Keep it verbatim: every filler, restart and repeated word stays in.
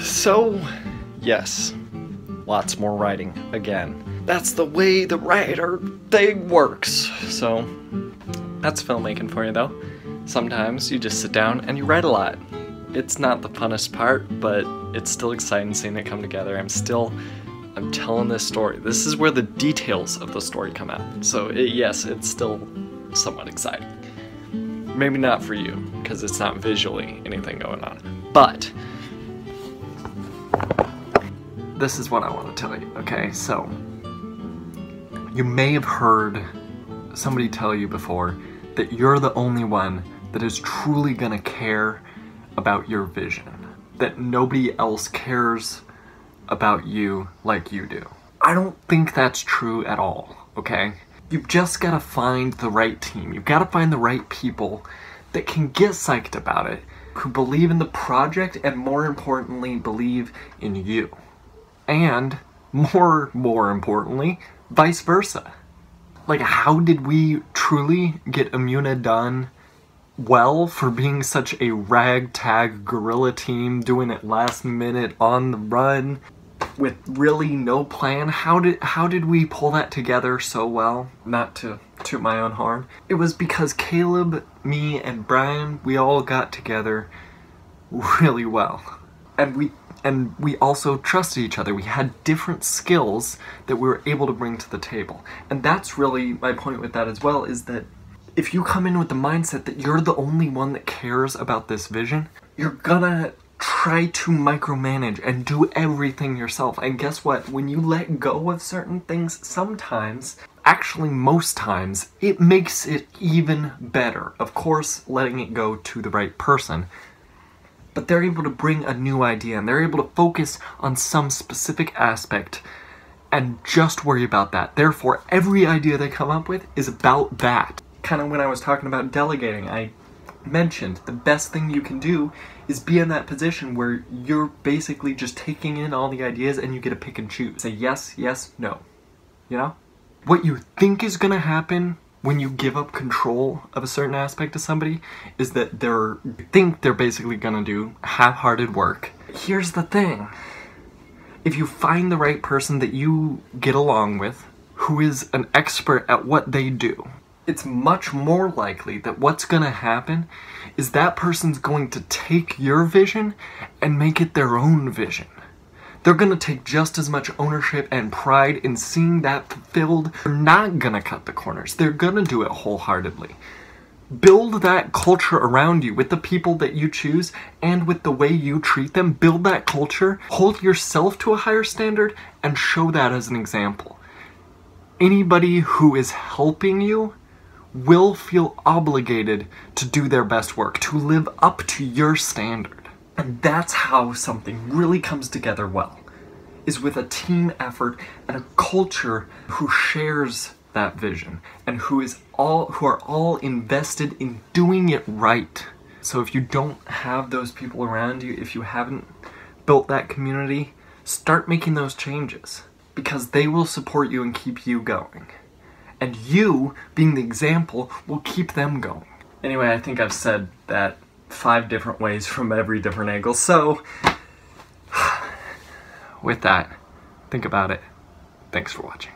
So, yes, lots more writing again. That's the way the writer thing works. So, that's filmmaking for you though. Sometimes you just sit down and you write a lot. It's not the funnest part, but it's still exciting seeing it come together. I'm still, I'm telling this story. This is where the details of the story come out. So it, yes, it's still somewhat exciting. Maybe not for you, because it's not visually anything going on. But this is what I want to tell you, okay? So you may have heard somebody tell you before that you're the only one that is truly gonna care about your vision. That nobody else cares about you like you do. I don't think that's true at all, okay? You've just gotta find the right team. You've gotta find the right people that can get psyched about it, who believe in the project, and more importantly, believe in you. And more, more importantly, vice versa. Like, how did we truly get Imuna done well for being such a ragtag guerrilla team, doing it last minute, on the run, with really no plan? How did how did we pull that together so well? Not to toot my own horn. It was because Caleb, me, and Brian, we all got together really well. And we And we also trusted each other. We had different skills that we were able to bring to the table. And that's really my point with that as well, is that if you come in with the mindset that you're the only one that cares about this vision, you're gonna try to micromanage and do everything yourself. And guess what? When you let go of certain things, sometimes, actually most times, it makes it even better. Of course, letting it go to the right person. But they're able to bring a new idea, and they're able to focus on some specific aspect and just worry about that. Therefore, every idea they come up with is about that. Kind of when I was talking about delegating, I mentioned the best thing you can do is be in that position where you're basically just taking in all the ideas and you get to pick and choose. Say yes, yes, no. You know? What you think is gonna happen when you give up control of a certain aspect to somebody is that they're think they're basically gonna do half-hearted work. Here's the thing. If you find the right person that you get along with, who is an expert at what they do, it's much more likely that what's gonna happen is that person's going to take your vision and make it their own vision. They're gonna take just as much ownership and pride in seeing that fulfilled. They're not gonna cut the corners. They're gonna do it wholeheartedly. Build that culture around you with the people that you choose and with the way you treat them. Build that culture, hold yourself to a higher standard, and show that as an example. Anybody who is helping you will feel obligated to do their best work, to live up to your standard. And that's how something really comes together well, is with a team effort and a culture who shares that vision and who is all who are all invested in doing it right. So if you don't have those people around you, if you haven't built that community, start making those changes, because they will support you and keep you going. And you, being the example, will keep them going. Anyway, I think I've said that five different ways from every different angle. So, with that, think about it. Thanks for watching.